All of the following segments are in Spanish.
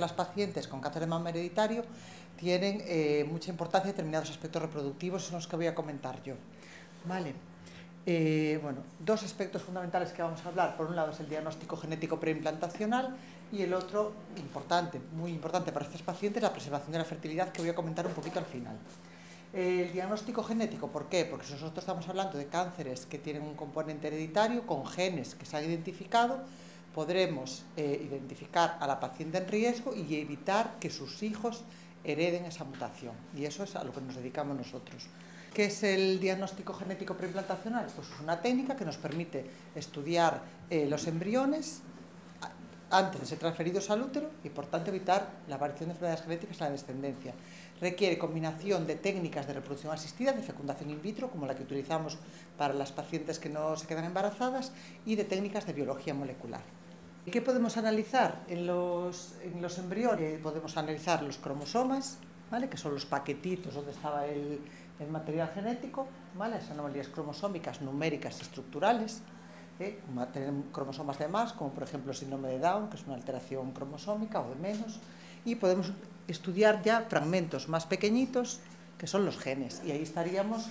Las pacientes con cáncer de mama hereditario tienen mucha importancia en determinados aspectos reproductivos, son los que voy a comentar yo. Vale. Bueno, dos aspectos fundamentales que vamos a hablar, por un lado es el diagnóstico genético preimplantacional y el otro, importante, muy importante para estos pacientes, la preservación de la fertilidad, que voy a comentar un poquito al final. El diagnóstico genético, ¿por qué? Porque nosotros estamos hablando de cánceres que tienen un componente hereditario con genes que se han identificado, podremos identificar a la paciente en riesgo y evitar que sus hijos hereden esa mutación, y eso es a lo que nos dedicamos nosotros. ¿Qué es el diagnóstico genético preimplantacional? Pues es una técnica que nos permite estudiar los embriones antes de ser transferidos al útero y, por tanto, evitar la aparición de enfermedades genéticas en la descendencia. Requiere combinación de técnicas de reproducción asistida, de fecundación in vitro, como la que utilizamos para las pacientes que no se quedan embarazadas, y de técnicas de biología molecular. ¿Qué podemos analizar en los embriones? Podemos analizar los cromosomas, ¿vale?, que son los paquetitos donde estaba el material genético, ¿vale?, las anomalías cromosómicas, numéricas y estructurales, tener cromosomas de más, como por ejemplo el síndrome de Down, que es una alteración cromosómica, o de menos, y podemos estudiar ya fragmentos más pequeñitos, que son los genes, y ahí estaríamos,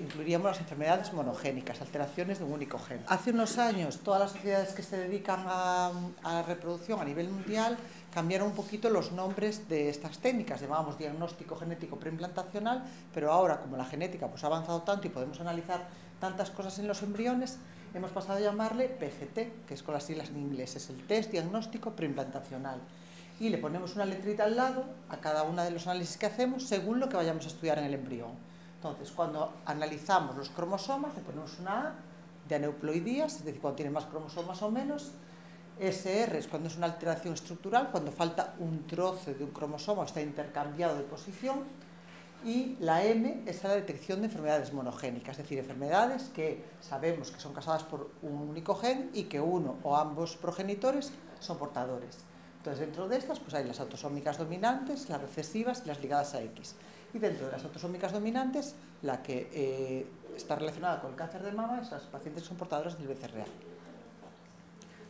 incluiríamos las enfermedades monogénicas, alteraciones de un único gen. Hace unos años, todas las sociedades que se dedican a la reproducción a nivel mundial cambiaron un poquito los nombres de estas técnicas, llamábamos diagnóstico genético preimplantacional, pero ahora, como la genética pues, ha avanzado tanto y podemos analizar tantas cosas en los embriones, hemos pasado a llamarle PGT, que es con las siglas en inglés, es el test diagnóstico preimplantacional. Y le ponemos una letrita al lado a cada uno de los análisis que hacemos según lo que vayamos a estudiar en el embrión. Entonces, cuando analizamos los cromosomas, le ponemos una A de aneuploidías, es decir, cuando tiene más cromosomas o menos. SR es cuando es una alteración estructural, cuando falta un trozo de un cromosoma, está intercambiado de posición. Y la M es la detección de enfermedades monogénicas, es decir, enfermedades que sabemos que son causadas por un único gen y que uno o ambos progenitores son portadores. Entonces, dentro de estas pues hay las autosómicas dominantes, las recesivas y las ligadas a X. Y dentro de las autosómicas dominantes, la que está relacionada con el cáncer de mama es las pacientes que son portadoras del BCRA.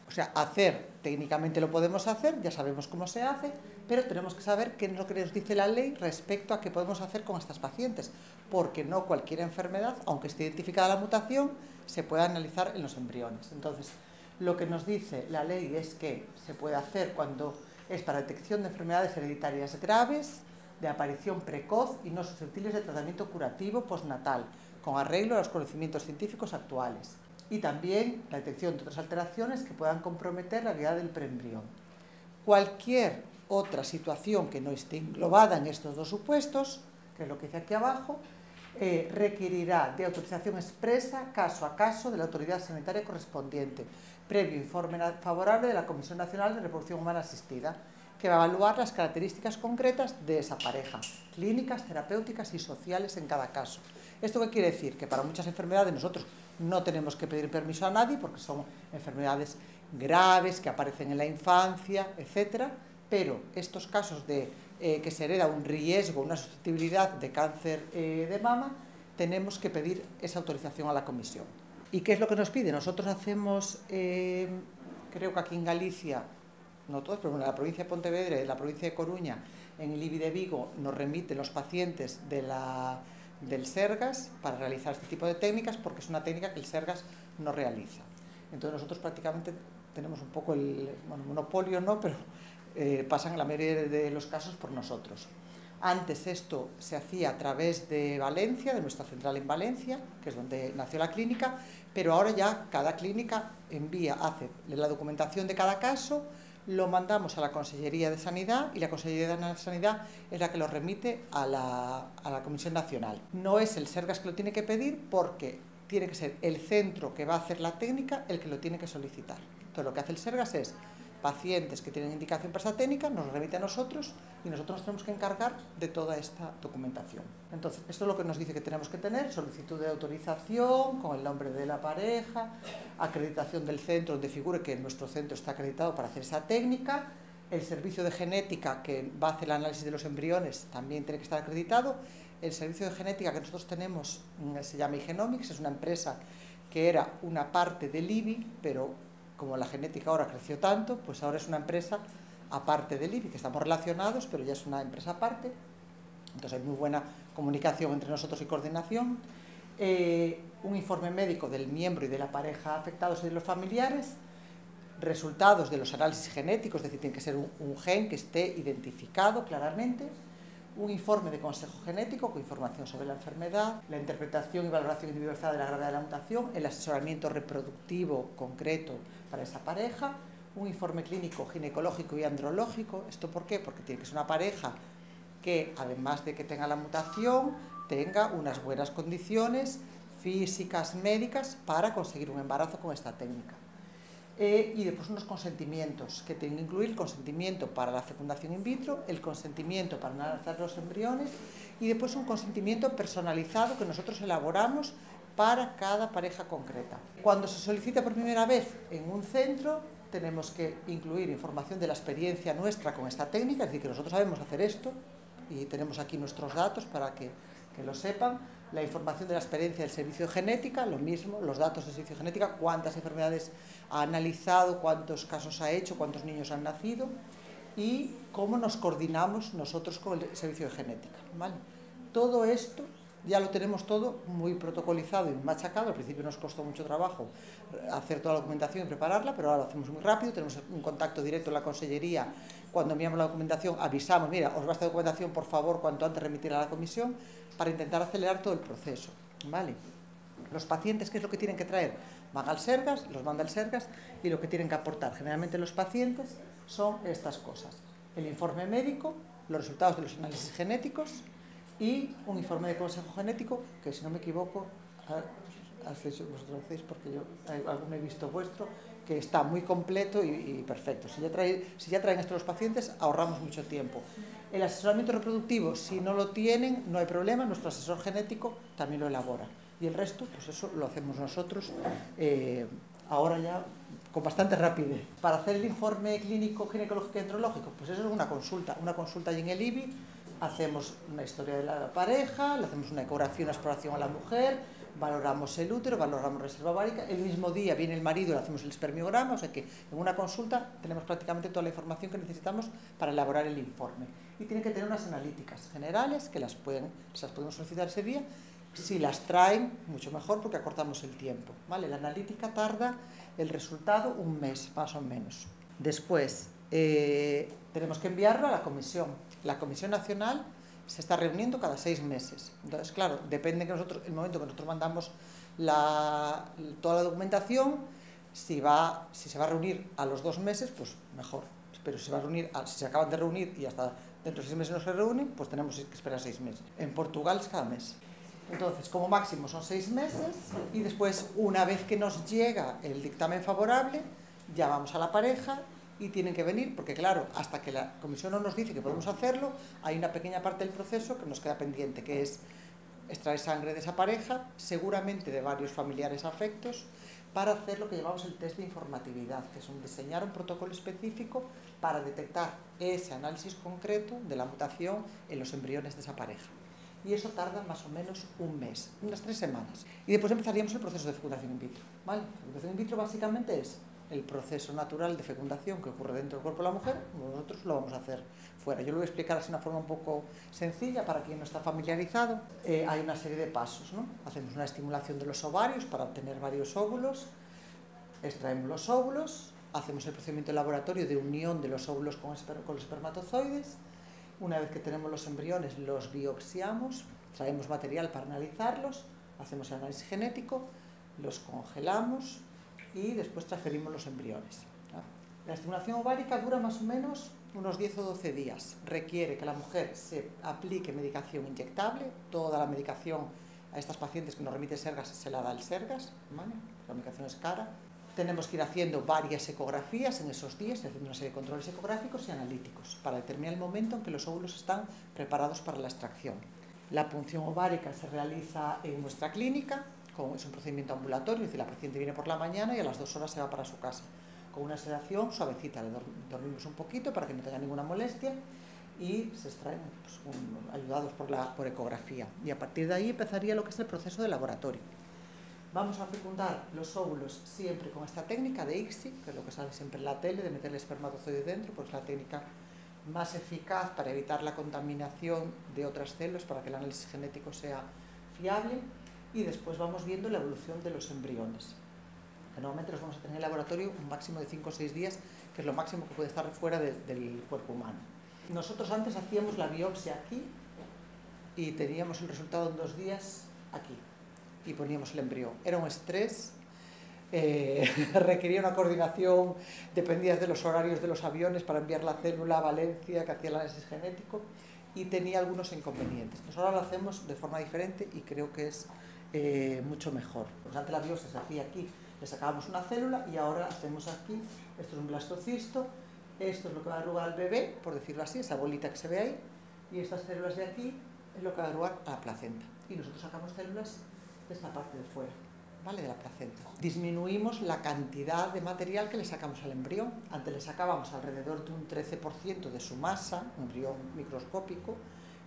O sea, hacer, técnicamente lo podemos hacer, ya sabemos cómo se hace, pero tenemos que saber qué es lo que nos dice la ley respecto a qué podemos hacer con estas pacientes, porque no cualquier enfermedad, aunque esté identificada la mutación, se puede analizar en los embriones. Entonces, lo que nos dice la ley es que se puede hacer cuando es para detección de enfermedades hereditarias graves, de aparición precoz y no susceptibles de tratamiento curativo postnatal, con arreglo a los conocimientos científicos actuales. Y también la detección de otras alteraciones que puedan comprometer la vida del preembrión. Cualquier otra situación que no esté englobada en estos dos supuestos, que es lo que dice aquí abajo, requerirá de autorización expresa, caso a caso, de la autoridad sanitaria correspondiente, previo informe favorable de la Comisión Nacional de Reproducción Humana Asistida, que va a evaluar las características concretas de esa pareja, clínicas, terapéuticas y sociales en cada caso. ¿Esto qué quiere decir? Que para muchas enfermedades nosotros no tenemos que pedir permiso a nadie porque son enfermedades graves que aparecen en la infancia, etcétera, pero estos casos de que se hereda un riesgo, una susceptibilidad de cáncer de mama, tenemos que pedir esa autorización a la comisión. ¿Y qué es lo que nos pide? Nosotros hacemos, creo que aquí en Galicia, no todos, pero en la provincia de Pontevedra y en la provincia de Coruña, en el IBI de Vigo nos remiten los pacientes del SERGAS para realizar este tipo de técnicas porque es una técnica que el SERGAS no realiza. Entonces nosotros prácticamente tenemos un poco el monopolio, ¿no?, pero pasan la mayoría de los casos por nosotros. Antes esto se hacía a través de Valencia, de nuestra central en Valencia, que es donde nació la clínica, pero ahora ya cada clínica hace la documentación de cada caso, lo mandamos a la Consellería de Sanidad y la Consellería de Sanidad es la que lo remite a la Comisión Nacional. No es el SERGAS que lo tiene que pedir porque tiene que ser el centro que va a hacer la técnica el que lo tiene que solicitar. Entonces lo que hace el SERGAS es pacientes que tienen indicación para esta técnica, nos remite a nosotros y nosotros nos tenemos que encargar de toda esta documentación. Entonces, esto es lo que nos dice que tenemos que tener, solicitud de autorización con el nombre de la pareja, acreditación del centro donde figure que nuestro centro está acreditado para hacer esa técnica, el servicio de genética que va a hacer el análisis de los embriones también tiene que estar acreditado, el servicio de genética que nosotros tenemos se llama IGENOMIX, es una empresa que era una parte del IBI, pero como la genética ahora creció tanto, pues ahora es una empresa aparte del IBI, que estamos relacionados, pero ya es una empresa aparte. Entonces hay muy buena comunicación entre nosotros y coordinación. Un informe médico del miembro y de la pareja afectados y de los familiares, resultados de los análisis genéticos, es decir, tiene que ser un gen que esté identificado claramente, un informe de consejo genético con información sobre la enfermedad, la interpretación y valoración individualizada de la gravedad de la mutación, el asesoramiento reproductivo concreto para esa pareja, un informe clínico ginecológico y andrológico. ¿Esto por qué? Porque tiene que ser una pareja que, además de que tenga la mutación, tenga unas buenas condiciones físicas, médicas, para conseguir un embarazo con esta técnica. Y después unos consentimientos, que tienen que incluir el consentimiento para la fecundación in vitro, el consentimiento para analizar los embriones y después un consentimiento personalizado que nosotros elaboramos para cada pareja concreta. Cuando se solicita por primera vez en un centro, tenemos que incluir información de la experiencia nuestra con esta técnica, es decir, que nosotros sabemos hacer esto y tenemos aquí nuestros datos para que lo sepan, la información de la experiencia del servicio de genética, lo mismo, los datos del servicio de genética, cuántas enfermedades ha analizado, cuántos casos ha hecho, cuántos niños han nacido y cómo nos coordinamos nosotros con el servicio de genética, ¿vale? Todo esto ya lo tenemos todo muy protocolizado y machacado. Al principio nos costó mucho trabajo hacer toda la documentación y prepararla, pero ahora lo hacemos muy rápido, tenemos un contacto directo en la consellería. Cuando enviamos la documentación avisamos, mira, os va esta documentación, por favor, cuanto antes remitirla a la comisión para intentar acelerar todo el proceso, ¿vale? Los pacientes, ¿qué es lo que tienen que traer? Van al SERGAS, los manda al SERGAS y lo que tienen que aportar generalmente los pacientes son estas cosas: el informe médico, los resultados de los análisis genéticos y un informe de consejo genético, que si no me equivoco, vosotros hacéis, porque yo alguno he visto vuestro, que está muy completo y perfecto. Si ya traen esto los pacientes, ahorramos mucho tiempo. El asesoramiento reproductivo, si no lo tienen, no hay problema, nuestro asesor genético también lo elabora. Y el resto, pues eso lo hacemos nosotros ahora ya con bastante rapidez. Para hacer el informe clínico, ginecológico y andrológico, pues eso es una consulta allí en el IBI. Hacemos una historia de la pareja, le hacemos una ecografía, una exploración a la mujer, valoramos el útero, valoramos reserva ovárica. El mismo día viene el marido y le hacemos el espermiograma, o sea que en una consulta tenemos prácticamente toda la información que necesitamos para elaborar el informe. Y tienen que tener unas analíticas generales que las podemos solicitar ese día. Si las traen, mucho mejor, porque acortamos el tiempo, ¿vale? La analítica tarda el resultado un mes, más o menos. Después tenemos que enviarlo a la comisión. La Comisión Nacional se está reuniendo cada 6 meses. Entonces, claro, depende que nosotros, el momento que nosotros mandamos toda la documentación, si se va a reunir a los 2 meses, pues mejor. Pero si se acaban de reunir y hasta dentro de 6 meses no se reúnen, pues tenemos que esperar 6 meses. En Portugal es cada mes. Entonces, como máximo son 6 meses y después, una vez que nos llega el dictamen favorable, llamamos a la pareja y tienen que venir, porque claro, hasta que la comisión no nos dice que podemos hacerlo, hay una pequeña parte del proceso que nos queda pendiente, que es extraer sangre de esa pareja, seguramente de varios familiares afectos, para hacer lo que llamamos el test de informatividad, que es diseñar un protocolo específico para detectar ese análisis concreto de la mutación en los embriones de esa pareja. Y eso tarda más o menos un mes, unas 3 semanas. Y después empezaríamos el proceso de fecundación in vitro, ¿vale? La fecundación in vitro básicamente es el proceso natural de fecundación que ocurre dentro del cuerpo de la mujer, nosotros lo vamos a hacer fuera. Yo lo voy a explicar así de una forma un poco sencilla para quien no está familiarizado. Hay una serie de pasos, ¿no? Hacemos una estimulación de los ovarios para obtener varios óvulos, extraemos los óvulos, hacemos el procedimiento de laboratorio de unión de los óvulos con los espermatozoides. Una vez que tenemos los embriones, los biopsiamos, traemos material para analizarlos, hacemos el análisis genético, los congelamos y después transferimos los embriones. La estimulación ovárica dura más o menos unos 10 o 12 días. Requiere que la mujer se aplique medicación inyectable. Toda la medicación a estas pacientes que nos remite SERGAS se la da el SERGAS, ¿vale? La medicación es cara. Tenemos que ir haciendo varias ecografías en esos días, haciendo una serie de controles ecográficos y analíticos para determinar el momento en que los óvulos están preparados para la extracción. La punción ovárica se realiza en nuestra clínica. Es un procedimiento ambulatorio, es decir, la paciente viene por la mañana y a las 2 horas se va para su casa con una sedación suavecita, le dormimos un poquito para que no tenga ninguna molestia y se extraen, pues, ayudados por ecografía, y a partir de ahí empezaría lo que es el proceso de laboratorio. Vamos a fecundar los óvulos siempre con esta técnica de ICSI, que es lo que sale siempre en la tele, de meter el espermatozoide dentro, pues la técnica más eficaz para evitar la contaminación de otras células, para que el análisis genético sea fiable, y después vamos viendo la evolución de los embriones, que normalmente los vamos a tener en el laboratorio un máximo de 5 o 6 días, que es lo máximo que puede estar fuera del cuerpo humano. Nosotros antes hacíamos la biopsia aquí y teníamos el resultado en 2 días aquí, y poníamos el embrión. Era un estrés, requería una coordinación, dependía de los horarios de los aviones para enviar la célula a Valencia, que hacía el análisis genético, y tenía algunos inconvenientes. Nosotros ahora lo hacemos de forma diferente y creo que es mucho mejor. Pues antes la biopsia se hacía aquí, le sacábamos una célula, y ahora hacemos aquí, esto es un blastocisto, esto es lo que va a arrugar al bebé, por decirlo así, esa bolita que se ve ahí, y estas células de aquí es lo que va a arrugar a la placenta. Y nosotros sacamos células de esta parte de fuera, ¿vale?, de la placenta. Disminuimos la cantidad de material que le sacamos al embrión. Antes le sacábamos alrededor de un 13% de su masa, un embrión microscópico,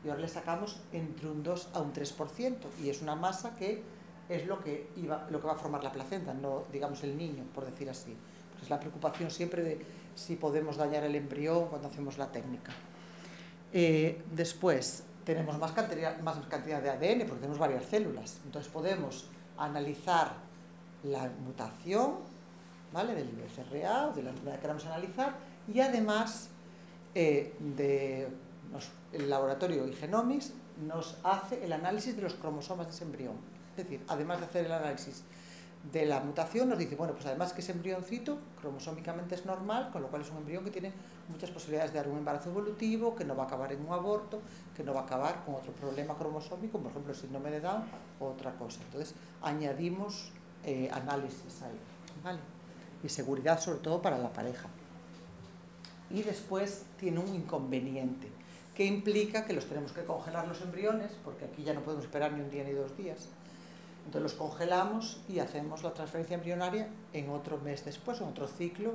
y ahora le sacamos entre un 2 a un 3%, y es una masa que es lo que va a formar la placenta, no digamos el niño, por decir así. Pues es la preocupación siempre de si podemos dañar el embrión cuando hacemos la técnica. Después tenemos más cantidad de ADN porque tenemos varias células, entonces podemos analizar la mutación, ¿vale?, del BRCA o de la enfermedad que queramos analizar, y además el laboratorio IGENOMIX nos hace el análisis de los cromosomas de ese embrión. Es decir, además de hacer el análisis de la mutación, nos dice, bueno, pues además que ese embrioncito cromosómicamente es normal, con lo cual es un embrión que tiene muchas posibilidades de dar un embarazo evolutivo, que no va a acabar en un aborto, que no va a acabar con otro problema cromosómico, por ejemplo, el síndrome de Down o otra cosa. Entonces, añadimos análisis ahí, ¿vale?, y seguridad sobre todo para la pareja. Y después tiene un inconveniente, que implica que los tenemos que congelar los embriones, porque aquí ya no podemos esperar ni un día ni 2 días. Entonces los congelamos y hacemos la transferencia embrionaria en otro mes después, en otro ciclo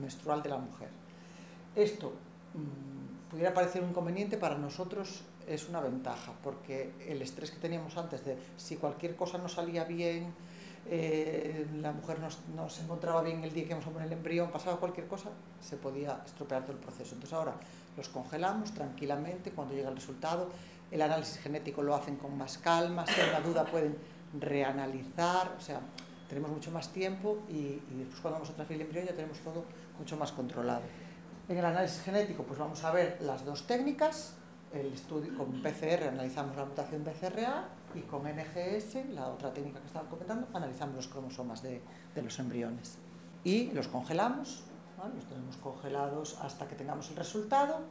menstrual de la mujer. Esto pudiera parecer un inconveniente, para nosotros es una ventaja, porque el estrés que teníamos antes de si cualquier cosa no salía bien, la mujer no se encontraba bien el día que íbamos a poner el embrión, pasaba cualquier cosa, se podía estropear todo el proceso. Entonces ahora los congelamos tranquilamente, cuando llega el resultado, el análisis genético lo hacen con más calma, si hay una duda pueden reanalizar, o sea, tenemos mucho más tiempo y después cuando vamos a transferir el embrión ya tenemos todo mucho más controlado. En el análisis genético pues vamos a ver las dos técnicas, el estudio con PCR analizamos la mutación BRCA y con NGS, la otra técnica que estaba comentando, analizamos los cromosomas de los embriones y los congelamos, ¿vale?, los tenemos congelados hasta que tengamos el resultado.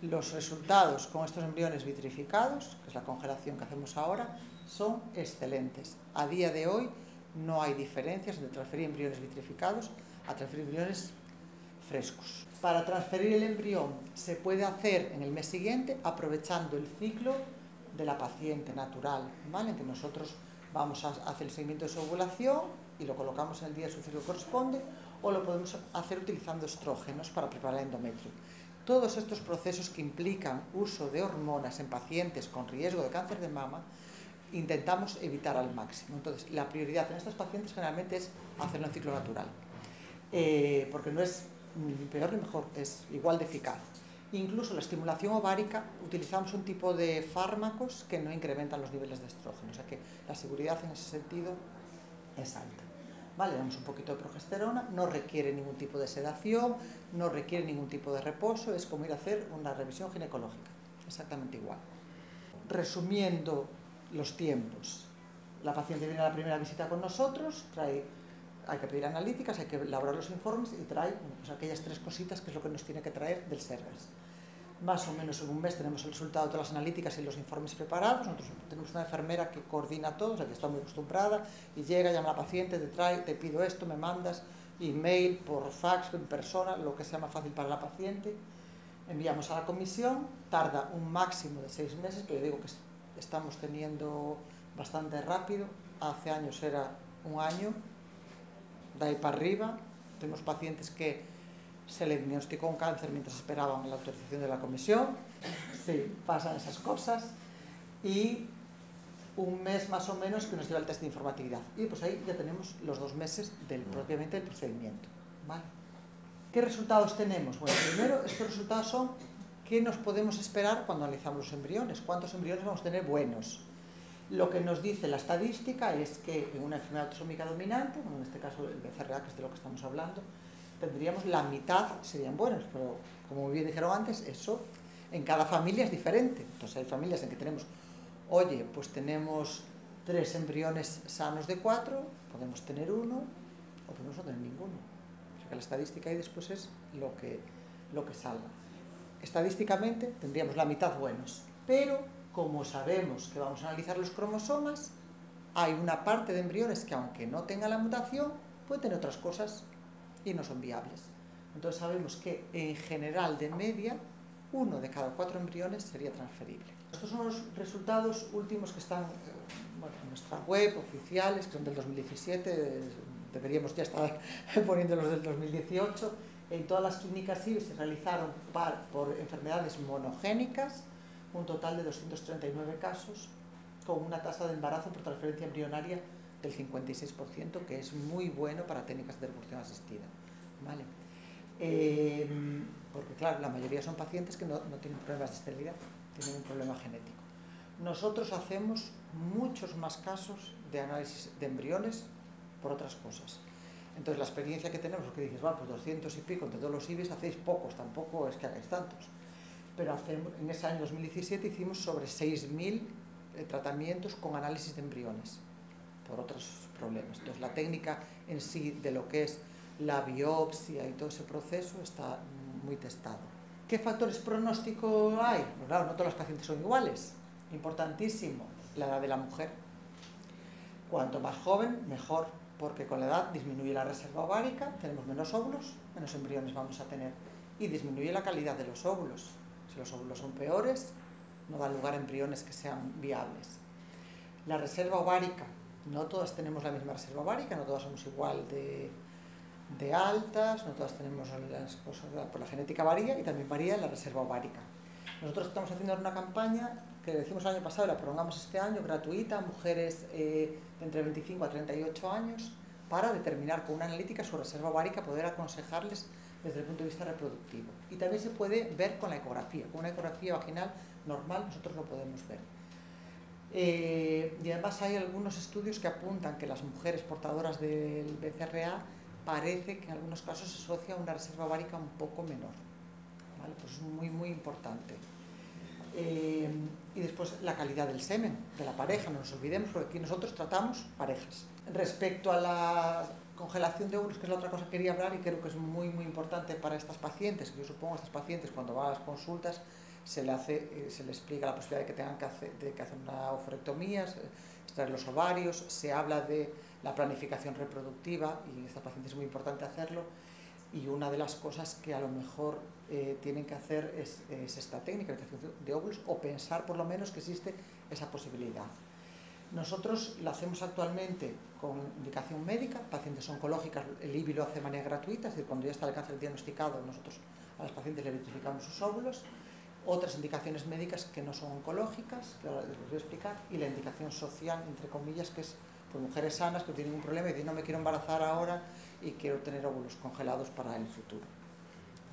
Los resultados con estos embriones vitrificados, que es la congelación que hacemos ahora, son excelentes. A día de hoy no hay diferencias entre transferir embriones vitrificados a transferir embriones frescos. Para transferir el embrión se puede hacer en el mes siguiente aprovechando el ciclo de la paciente natural, ¿vale?, que nosotros vamos a hacer el seguimiento de su ovulación y lo colocamos en el día de su ciclo que corresponde, o lo podemos hacer utilizando estrógenos para preparar el endometrio. Todos estos procesos que implican uso de hormonas en pacientes con riesgo de cáncer de mama, intentamos evitar al máximo. Entonces, la prioridad en estas pacientes generalmente es hacerlo en ciclo natural, porque no es ni peor ni mejor, es igual de eficaz. Incluso la estimulación ovárica, utilizamos un tipo de fármacos que no incrementan los niveles de estrógeno, o sea que la seguridad en ese sentido es alta. Vale, damos un poquito de progesterona, no requiere ningún tipo de sedación, no requiere ningún tipo de reposo, es como ir a hacer una revisión ginecológica, exactamente igual. Resumiendo los tiempos, la paciente viene a la primera visita con nosotros, trae, hay que pedir analíticas, hay que elaborar los informes y trae pues, aquellas 3 cositas que es lo que nos tiene que traer del SERGAS. Más o menos en un mes tenemos el resultado de todas las analíticas y los informes preparados. Nosotros tenemos una enfermera que coordina todo, o sea que está muy acostumbrada y llega, llama a la paciente, te trae, te pido esto, me mandas email, por fax, en persona, lo que sea más fácil para la paciente. Enviamos a la comisión, tarda un máximo de 6 meses, pero yo digo que estamos teniendo bastante rápido. Hace años era un año, de ahí para arriba. Tenemos pacientes que se le diagnosticó un cáncer mientras esperaban la autorización de la comisión, sí, pasan esas cosas, y un mes más o menos que nos lleva el test de informatividad. Y pues ahí ya tenemos los 2 meses del, propiamente del procedimiento. ¿Vale? ¿Qué resultados tenemos? Bueno, primero, estos resultados son qué nos podemos esperar cuando analizamos los embriones, cuántos embriones vamos a tener buenos. Lo que nos dice la estadística es que en una enfermedad autosómica dominante, bueno, en este caso el BRCA, que es de lo que estamos hablando, tendríamos la mitad serían buenos, pero como muy bien dijeron antes, eso en cada familia es diferente. Entonces hay familias en que tenemos, oye, pues tenemos 3 embriones sanos de 4, podemos tener 1 o podemos no tener ninguno. O sea que la estadística ahí después es lo que salga. Estadísticamente tendríamos la mitad buenos, pero como sabemos que vamos a analizar los cromosomas, hay una parte de embriones que aunque no tenga la mutación, puede tener otras cosas y no son viables. Entonces sabemos que en general de media, 1 de cada 4 embriones sería transferible. Estos son los resultados últimos que están en nuestra web, oficiales, que son del 2017, deberíamos ya estar poniéndolos del 2018. En todas las clínicas IVI se realizaron por enfermedades monogénicas, un total de 239 casos con una tasa de embarazo por transferencia embrionaria del 56%, que es muy bueno para técnicas de reproducción asistida. ¿Vale? Porque claro, la mayoría son pacientes que no tienen problemas de esterilidad, tienen un problema genético. Nosotros hacemos muchos más casos de análisis de embriones por otras cosas. Entonces la experiencia que tenemos es que dices, bueno, pues 200 y pico, entre todos los IVIs hacéis pocos, tampoco es que hagáis tantos. Pero en ese año 2017 hicimos sobre 6.000 tratamientos con análisis de embriones por otros problemas. Entonces la técnica en sí de lo que es la biopsia y todo ese proceso está muy testado. ¿Qué factores pronóstico hay? Pues claro, no todas las pacientes son iguales. Importantísimo, la edad de la mujer. Cuanto más joven, mejor, porque con la edad disminuye la reserva ovárica, tenemos menos óvulos, menos embriones vamos a tener y disminuye la calidad de los óvulos. Si los óvulos son peores, no da lugar a embriones que sean viables. La reserva ovárica, no todas tenemos la misma reserva ovárica, no todas somos igual de altas, no todas tenemos las cosas, por la genética varía y también varía la reserva ovárica. Nosotros estamos haciendo una campaña que le hicimos el año pasado y la prolongamos este año, gratuita, mujeres de entre 25 a 38 años, para determinar con una analítica su reserva ovárica, poder aconsejarles desde el punto de vista reproductivo. Y también se puede ver con la ecografía. Con una ecografía vaginal normal nosotros lo podemos ver. Y además hay algunos estudios que apuntan que las mujeres portadoras del BRCA parece que en algunos casos se asocia a una reserva ovárica un poco menor. ¿Vale? Pues es muy, muy importante. Y después la calidad del semen, de la pareja, no nos olvidemos, porque aquí nosotros tratamos parejas. Respecto a la congelación de óvulos, que es la otra cosa que quería hablar y creo que es muy muy importante para estas pacientes, que yo supongo estas pacientes cuando van a las consultas se les explica la posibilidad de que tengan que hacer una oforectomía, extraer los ovarios, se habla de la planificación reproductiva y en estas pacientes es muy importante hacerlo y una de las cosas que a lo mejor tienen que hacer es esta técnica de óvulos o pensar por lo menos que existe esa posibilidad. Nosotros la hacemos actualmente con indicación médica, pacientes oncológicas, el IBI lo hace de manera gratuita, es decir, cuando ya está el cáncer diagnosticado, nosotros a las pacientes le identificamos sus óvulos, otras indicaciones médicas que no son oncológicas, que ahora les voy a explicar, y la indicación social, entre comillas, que es por mujeres sanas que tienen un problema y dicen no me quiero embarazar ahora y quiero tener óvulos congelados para el futuro.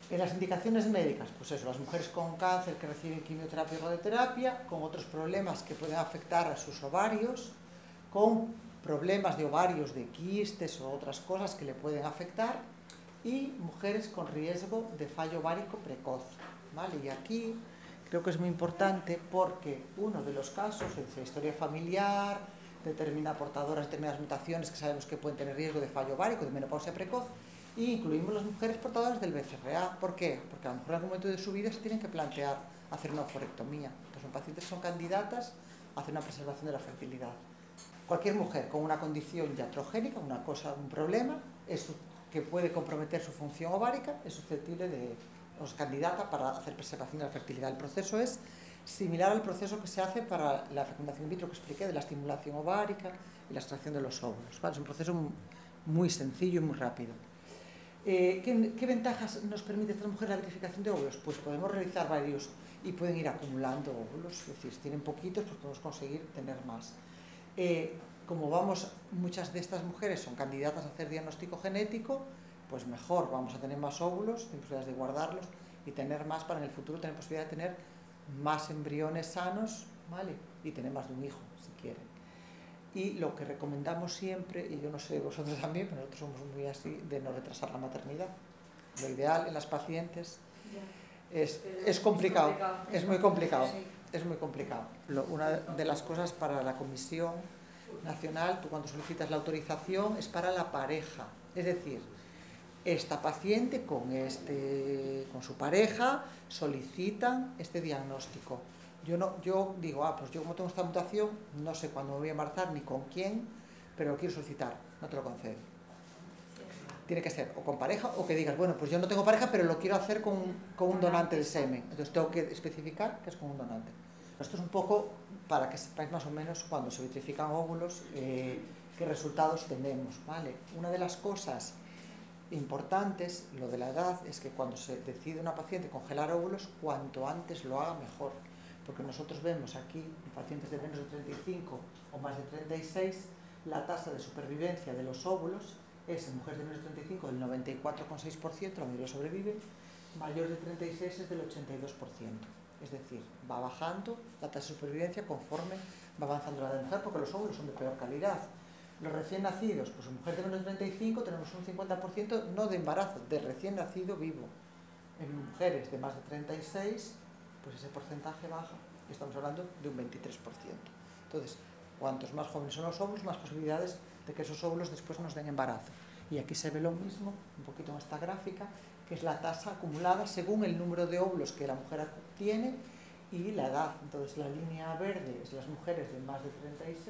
En las indicaciones médicas, pues eso, las mujeres con cáncer que reciben quimioterapia y radioterapia, con otros problemas que pueden afectar a sus ovarios, con problemas de ovarios, de quistes o otras cosas que le pueden afectar, y mujeres con riesgo de fallo ovárico precoz. ¿Vale? Y aquí creo que es muy importante porque uno de los casos, en la historia familiar, determina portadoras de determinadas mutaciones que sabemos que pueden tener riesgo de fallo ovárico, de menopausia precoz, y incluimos las mujeres portadoras del BRCA. ¿Por qué? Porque a lo mejor en algún momento de su vida se tienen que plantear hacer una oforectomía. Entonces, son pacientes que son candidatas a hacer una preservación de la fertilidad. Cualquier mujer con una condición iatrogénica, una cosa, un problema, que puede comprometer su función ovárica, es susceptible de o es candidata para hacer preservación de la fertilidad. El proceso es similar al proceso que se hace para la fecundación in vitro que expliqué, de la estimulación ovárica y la extracción de los óvulos. ¿Vale? Es un proceso muy sencillo y muy rápido. ¿Qué ventajas nos permite a estas mujeres la verificación de óvulos? Pues podemos realizar varios y pueden ir acumulando óvulos, es decir, si tienen poquitos, pues podemos conseguir tener más. como vamos, muchas de estas mujeres son candidatas a hacer diagnóstico genético, pues mejor, vamos a tener más óvulos, tener posibilidades de guardarlos y tener más para en el futuro tener posibilidad de tener más embriones sanos, ¿vale? Y tener más de un hijo, si quieren. Y lo que recomendamos siempre, y yo no sé vosotros también, pero nosotros somos muy así, de no retrasar la maternidad. Lo ideal en las pacientes es complicado, es muy complicado, es muy complicado. Una de las cosas para la Comisión Nacional, tú cuando solicitas la autorización, es para la pareja. Es decir, esta paciente con su pareja solicitan este diagnóstico. Yo digo, pues yo como tengo esta mutación, no sé cuándo me voy a embarazar ni con quién, pero lo quiero solicitar, no te lo concedo. Tiene que ser o con pareja o que digas, bueno, pues yo no tengo pareja, pero lo quiero hacer con un donante de semen. Entonces tengo que especificar que es con un donante. Esto es un poco para que sepáis más o menos cuando se vitrifican óvulos qué resultados tenemos, ¿vale? Una de las cosas importantes, lo de la edad, es que cuando se decide una paciente congelar óvulos, cuanto antes lo haga mejor. Porque nosotros vemos aquí, en pacientes de menos de 35 o más de 36, la tasa de supervivencia de los óvulos es en mujeres de menos de 35 del 94,6%, la mayoría sobrevive, mayor de 36 es del 82%. Es decir, va bajando la tasa de supervivencia conforme va avanzando la edad de mujer, porque los óvulos son de peor calidad. Los recién nacidos, pues en mujeres de menos de 35 tenemos un 50% no de embarazo, de recién nacido vivo. En mujeres de más de 36... pues ese porcentaje baja, estamos hablando de un 23%. Entonces, cuantos más jóvenes son los óvulos, más posibilidades de que esos óvulos después nos den embarazo. Y aquí se ve lo mismo, un poquito en esta gráfica, que es la tasa acumulada según el número de óvulos que la mujer tiene y la edad. Entonces, la línea verde es las mujeres de más de 36,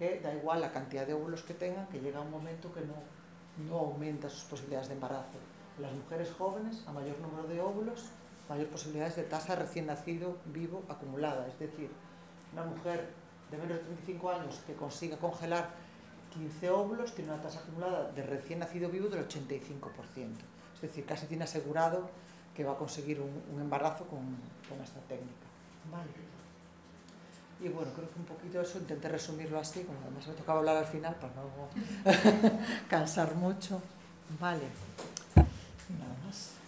que da igual la cantidad de óvulos que tengan, que llega un momento que no aumenta sus posibilidades de embarazo. Las mujeres jóvenes, a mayor número de óvulos, mayor posibilidades de tasa recién nacido vivo acumulada. Es decir, una mujer de menos de 35 años que consiga congelar 15 óvulos tiene una tasa acumulada de recién nacido vivo del 85%. Es decir, casi tiene asegurado que va a conseguir un embarazo con esta técnica. Vale. Y bueno, creo que un poquito eso, intenté resumirlo así, como además me tocaba hablar al final para no cansar mucho. Vale. Nada más.